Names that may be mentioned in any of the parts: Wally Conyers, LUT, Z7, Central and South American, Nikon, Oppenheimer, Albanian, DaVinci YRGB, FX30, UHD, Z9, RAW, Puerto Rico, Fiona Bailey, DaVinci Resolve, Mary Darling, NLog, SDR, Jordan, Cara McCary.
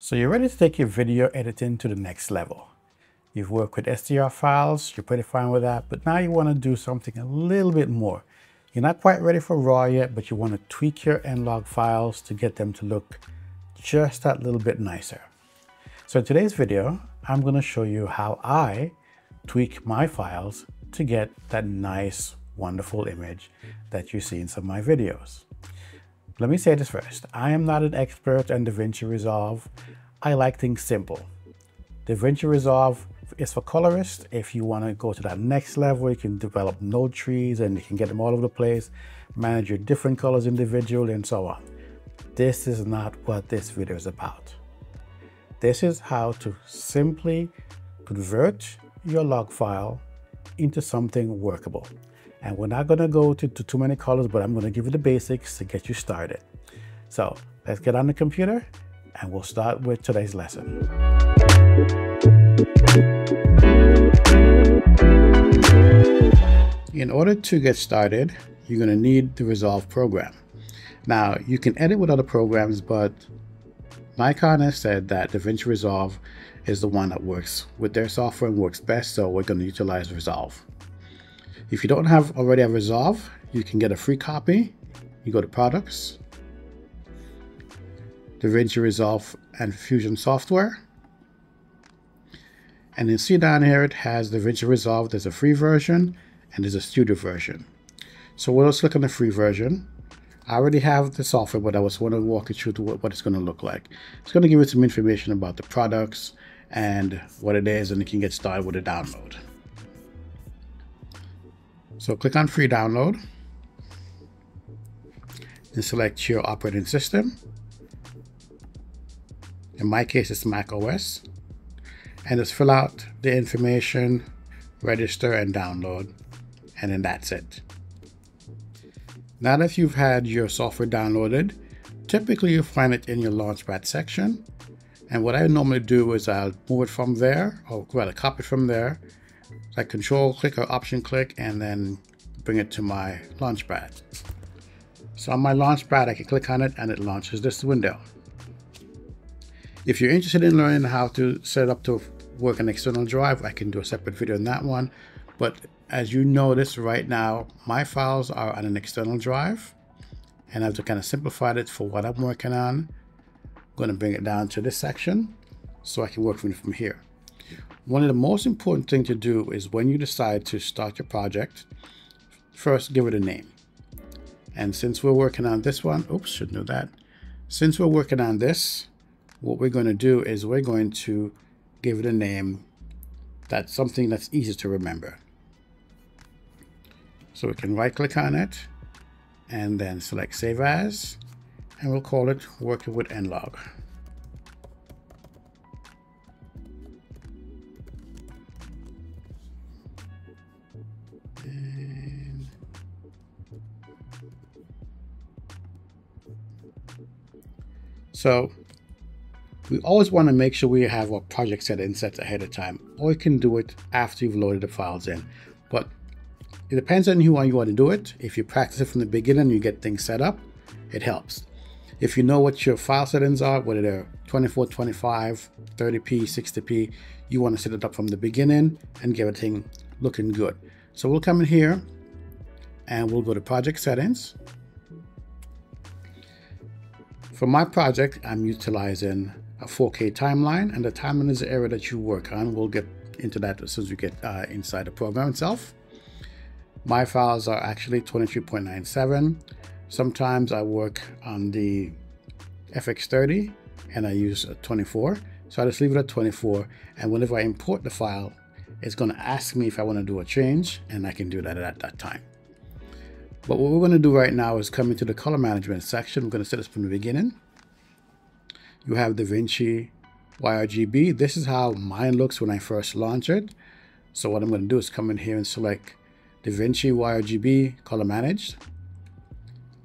So you're ready to take your video editing to the next level. You've worked with SDR files, you're pretty fine with that, but now you want to do something a little bit more. You're not quite ready for RAW yet, but you want to tweak your NLog files to get them to look just that little bit nicer. So in today's video, I'm going to show you how I tweak my files to get that nice, wonderful image that you see in some of my videos. Let me say this first, I am not an expert on DaVinci Resolve. I like things simple. DaVinci Resolve is for colorists. If you want to go to that next level, you can develop node trees and you can get them all over the place, manage your different colors individually and so on. This is not what this video is about. This is how to simply convert your log file into something workable. And we're not going to go to too many colors, but I'm going to give you the basics to get you started. So let's get on the computer and we'll start with today's lesson. In order to get started, you're going to need the Resolve program. Now you can edit with other programs, but Nikon has said that DaVinci Resolve is the one that works with their software and works best. So we're going to utilize Resolve. If you don't already have Resolve, you can get a free copy. You go to Products, DaVinci Resolve and Fusion Software. And you see down here, it has DaVinci Resolve. There's a free version and there's a studio version. So we'll just look on the free version. I already have the software, but I was wanting to walk you through to what it's going to look like. It's going to give you some information about the products and what it is, and you can get started with a download. So click on free download and select your operating system. In my case, it's Mac OS, and just fill out the information, register and download, and then that's it. Now that you've had your software downloaded, typically you'll find it in your Launchpad section. And what I normally do is I'll move it from there, or rather copy it from there, like control click or option click, and then bring it to my Launchpad. So on my Launchpad, I can click on it and it launches this window. If you're interested in learning how to set it up to work on external drive, I can do a separate video on that one. But as you notice right now, my files are on an external drive, and I've kind of simplified it for what I'm working on. I'm going to bring it down to this section so I can work from here. One of the most important things to do is when you decide to start your project, first give it a name. And since we're working on this one, oops, shouldn't do that. Since we're working on this, what we're going to do is we're going to give it a name that's something that's easy to remember. So we can right click on it and then select Save As, and we'll call it Working with NLog. So we always want to make sure we have our project set ahead of time, or you can do it after you've loaded the files in. But it depends on who you want to do it. If you practice it from the beginning, you get things set up, it helps. If you know what your file settings are, whether they're 24, 25, 30p, 60p, you want to set it up from the beginning and get everything looking good. So we'll come in here and we'll go to project settings. For my project, I'm utilizing a 4K timeline, and the timeline is the area that you work on. We'll get into that as soon as we get inside the program itself. My files are actually 23.97. Sometimes I work on the FX30 and I use a 24. So I just leave it at 24. And whenever I import the file, it's going to ask me if I want to do a change, and I can do that at that time. But what we're going to do right now is come into the color management section. We're going to set this from the beginning. You have DaVinci YRGB. This is how mine looks when I first launch it. So what I'm going to do is come in here and select DaVinci YRGB Color Managed,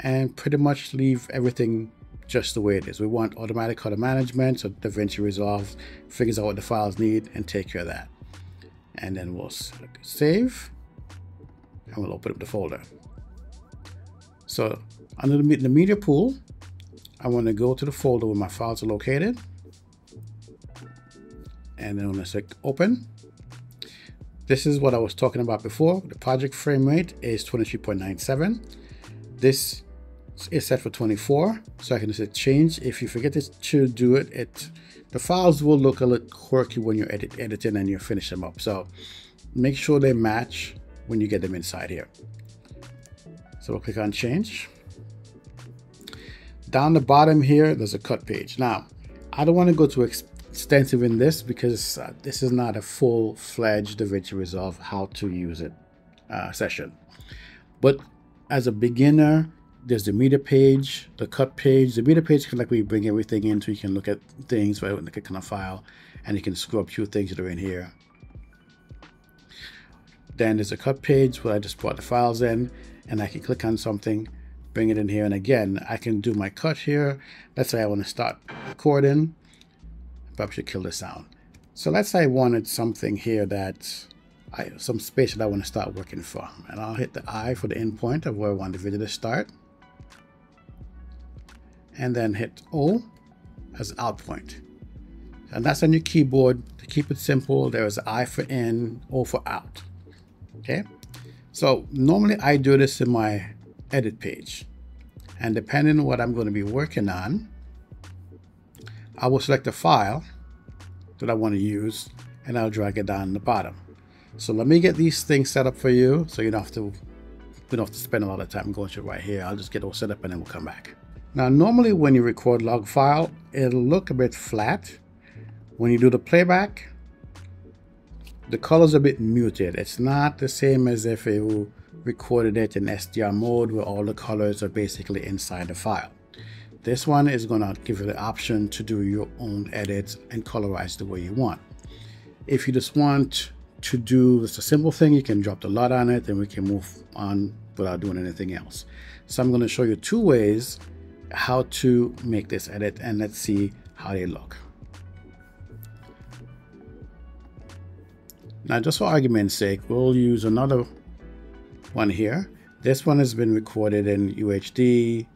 and pretty much leave everything just the way it is. We want automatic color management, so DaVinci Resolve figures out what the files need and take care of that. And then we'll save, and we'll open up the folder. So under the media pool, I want to go to the folder where my files are located. and then I'm gonna select open. This is what I was talking about before. The project frame rate is 23.97. This is set for 24, so I can just change. If you forget to do it, the files will look a little quirky when you're editing and you finish them up. So make sure they match when you get them inside here. So we'll click on change. Down the bottom here, there's a cut page. Now, I don't want to go too extensive in this because this is not a full-fledged DaVinci Resolve how to use it session. But as a beginner, there's the meter page, the cut page. The meter page can, like, we bring everything in so you can look at things right when you click on a file, and you can scroll up through things that are in here. Then there's a cut page where I just brought the files in, and I can click on something, bring it in here, and again, I can do my cut here. Let's say I want to start recording. Probably should kill the sound. So let's say I wanted something here that some space that I want to start working from, and I'll hit the I for the endpoint of where I want the video to start, and then hit O as an out point. And that's on your keyboard. To keep it simple, there is I for in, O for out. Okay, so normally I do this in my edit page, and depending on what I'm going to be working on, I will select a file that I want to use, and I'll drag it down the bottom. So let me get these things set up for you, so you don't have to spend a lot of time going through right here. I'll just get all set up and then we'll come back. Now, normally when you record log file, it'll look a bit flat. When you do the playback, the color's a bit muted. It's not the same as if you recorded it in SDR mode where all the colors are basically inside the file. This one is going to give you the option to do your own edits and colorize the way you want. If you just want to do just a simple thing, you can drop the LUT on it and we can move on without doing anything else. So I'm going to show you two ways how to make this edit, and let's see how they look. Now, just for argument's sake, we'll use another one here. This one has been recorded in UHD.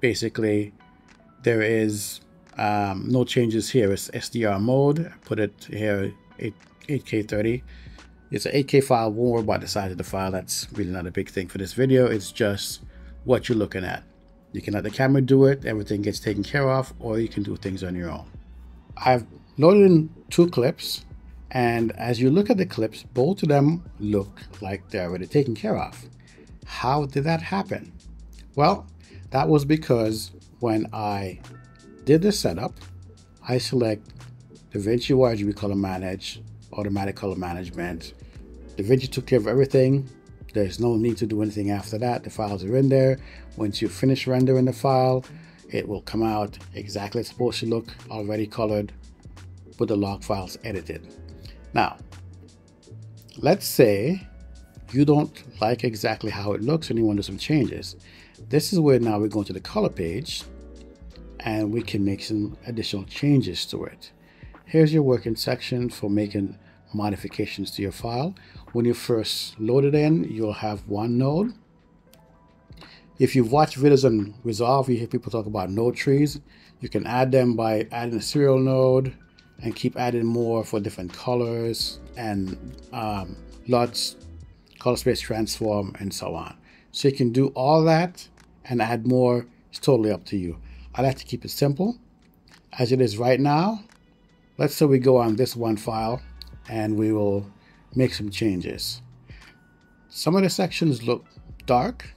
Basically, there is no changes here. It's SDR mode. I put it here, 8K30. It's an 8K file. Won't worry about the size of the file. That's really not a big thing for this video. It's just what you're looking at. You can let the camera do it. Everything gets taken care of, or you can do things on your own. I've loaded in two clips, and as you look at the clips, both of them look like they're already taken care of. How did that happen? Well, that was because when I did the setup, I select DaVinci YRGB Color Manage, Automatic Color Management. DaVinci took care of everything. There's no need to do anything after that. The files are in there. Once you finish rendering the file, it will come out exactly as it's supposed to look, already colored, with the log files edited. Now, let's say you don't like exactly how it looks and you want to do some changes. This is where now we're going to the color page and we can make some additional changes to it. Here's your working section for making modifications to your file. When you first load it in, you'll have one node. If you've watched videos on Resolve, you hear people talk about node trees. You can add them by adding a serial node and keep adding more for different colors and LUTs, color space transform, and so on. So you can do all that and add more. It's totally up to you. I like to keep it simple as it is right now. Let's say we go on this one file and we will make some changes. Some of the sections look dark,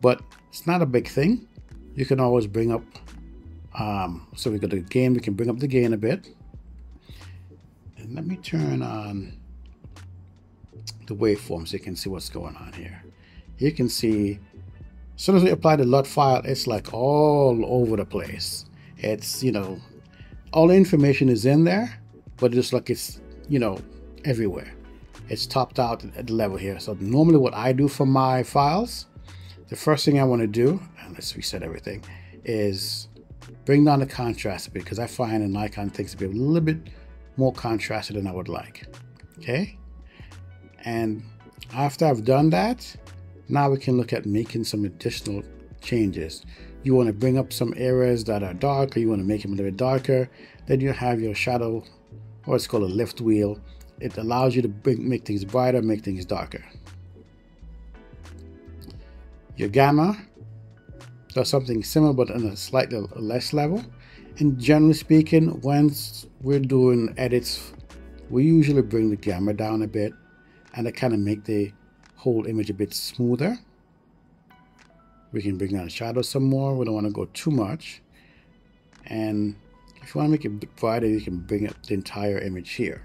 but it's not a big thing. You can always bring up, so we go to the gain, we can bring up the gain a bit. And let me turn on the waveform so you can see what's going on here. You can see, as soon as we apply the LUT file, it's like all over the place. It's, you know, all the information is in there, but it's like it's, you know, everywhere. It's topped out at the level here. So normally what I do for my files, the first thing I want to do, and let's reset everything, is bring down the contrast a bit, because I find in Nikon things to be a little bit more contrasted than I would like. Okay? And after I've done that, now we can look at making some additional changes. You want to bring up some areas that are dark, or you want to make them a little bit darker. Then you have your shadow or it's called a lift wheel. It allows you to make things brighter, make things darker. Your gamma does something similar, but on a slightly less level. And generally speaking, once we're doing edits, we usually bring the gamma down a bit, and it kind of make the whole image a bit smoother. We can bring down the shadow some more. We don't want to go too much. And if you want to make it brighter, you can bring up the entire image here.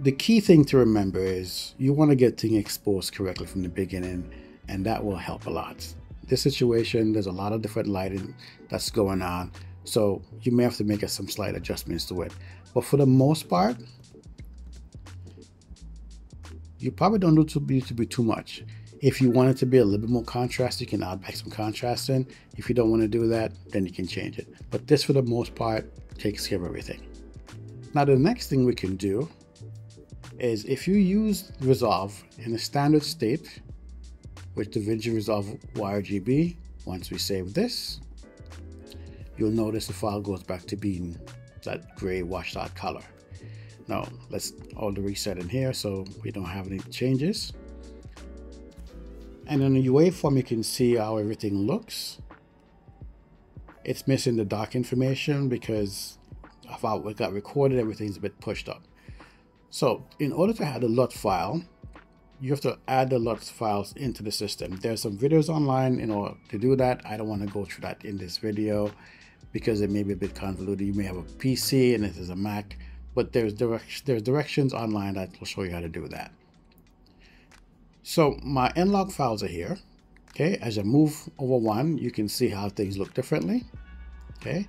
The key thing to remember is you want to get things exposed correctly from the beginning, and that will help a lot. This situation, there's a lot of different lighting that's going on, so you may have to make some slight adjustments to it. But for the most part, you probably don't need to be too much. If you want it to be a little bit more contrast, you can add back some contrast in. If you don't want to do that, then you can change it. But this, for the most part, takes care of everything. Now, the next thing we can do is if you use Resolve in a standard state with DaVinci Resolve YRGB, once we save this, you'll notice the file goes back to being that gray washed out color. Now, let's all the reset in here so we don't have any changes. And on the waveform, you can see how everything looks. It's missing the dark information because of how it got recorded, everything's a bit pushed up. So in order to add a LUT file, you have to add the LUT files into the system. There's some videos online in order to do that. I don't want to go through that in this video because it may be a bit convoluted. You may have a PC and this is a Mac. But there's directions online that will show you how to do that. So my NLog files are here. Okay, as I move over one, you can see how things look differently. Okay,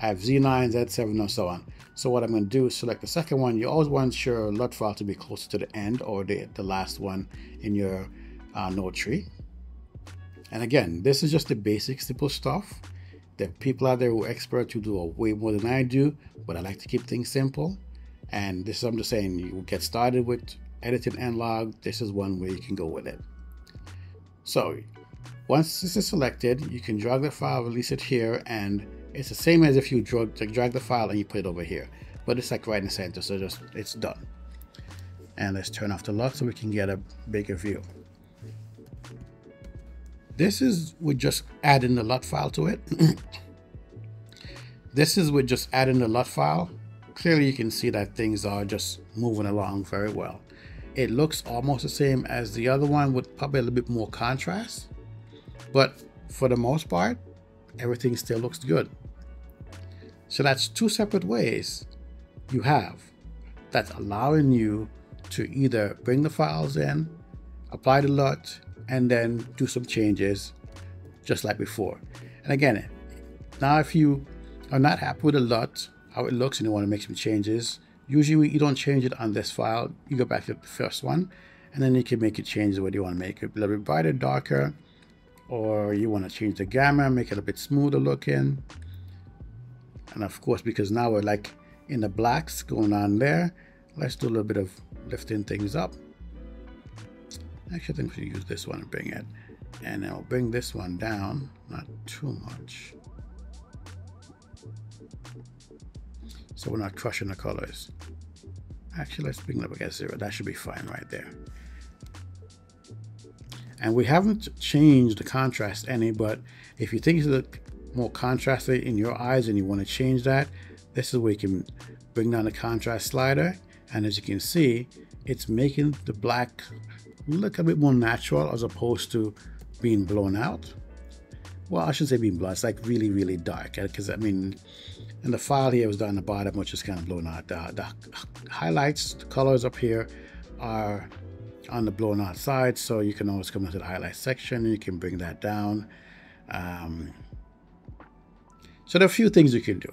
I have Z9, Z7, and so on. So what I'm going to do is select the second one. You always want your LUT file to be closer to the end or the last one in your node tree. And again, this is just the basic simple stuff. There are people out there who are experts who do way more than I do, but I like to keep things simple. And this is, I'm just saying, you will get started with editing NLog. This is one way you can go with it. So once this is selected, you can drag the file, release it here, and it's the same as if you drag the file and you put it over here. But it's like right in the center, so just it's done. And let's turn off the LUT so we can get a bigger view. This is with just adding the LUT file to it. This is with just adding the LUT file. Clearly you can see that things are just moving along very well. It looks almost the same as the other one with probably a little bit more contrast, but for the most part, everything still looks good. So that's two separate ways you have that's allowing you to either bring the files in, apply the LUT, and then do some changes just like before. And again, now if you are not happy with the LUT, how it looks, and you want to make some changes, usually you don't change it on this file. You go back to the first one, and then you can make it change the way you want to make it a little bit brighter, darker, or you want to change the gamma, make it a bit smoother looking. And of course, because now we're like in the blacks going on there, let's do a little bit of lifting things up. Actually, I think we use this one and bring it, and I'll bring this one down, not too much, so we're not crushing the colors. Actually, let's bring it up against zero. That should be fine right there. And we haven't changed the contrast any, but if you think it's a little more contrasted in your eyes and you want to change that, this is where you can bring down the contrast slider, and as you can see, it's making the black look a bit more natural as opposed to being blown out. Well, I shouldn't say being blown, it's like really, really dark, because I mean, and the file here was down the bottom, which is kind of blown out. The highlights, the colors up here are on the blown out side, so you can always come into the highlight section and you can bring that down. So there are a few things you can do.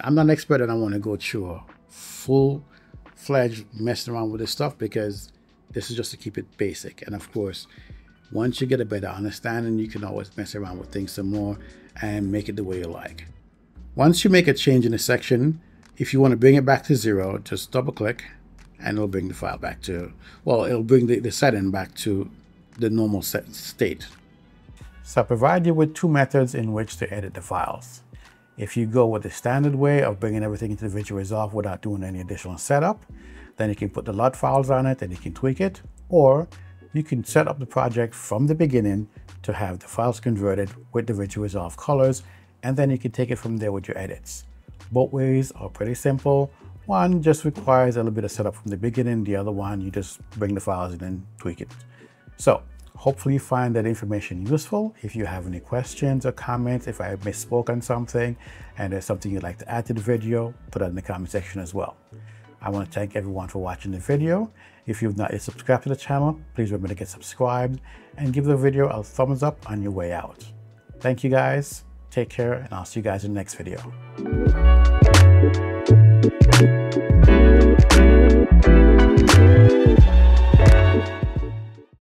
I'm not an expert and I want to go through a full-fledged messing around with this stuff, because this is just to keep it basic. And of course, once you get a better understanding, you can always mess around with things some more and make it the way you like. Once you make a change in a section, if you want to bring it back to zero, just double click and it'll bring the file back to, well, it'll bring the setting back to the normal set state. So I provide you with two methods in which to edit the files. If you go with the standard way of bringing everything into DaVinci Resolve without doing any additional setup, then you can put the LUT files on it and you can tweak it, or you can set up the project from the beginning to have the files converted with DaVinci Resolve colors, and then you can take it from there with your edits. Both ways are pretty simple. One just requires a little bit of setup from the beginning, the other one you just bring the files in and tweak it. So hopefully you find that information useful. If you have any questions or comments, if I misspoke on something and there's something you'd like to add to the video, put that in the comment section as well. I want to thank everyone for watching the video. If you've not yet subscribed to the channel, please remember to get subscribed and give the video a thumbs up on your way out. Thank you guys, take care, and I'll see you guys in the next video.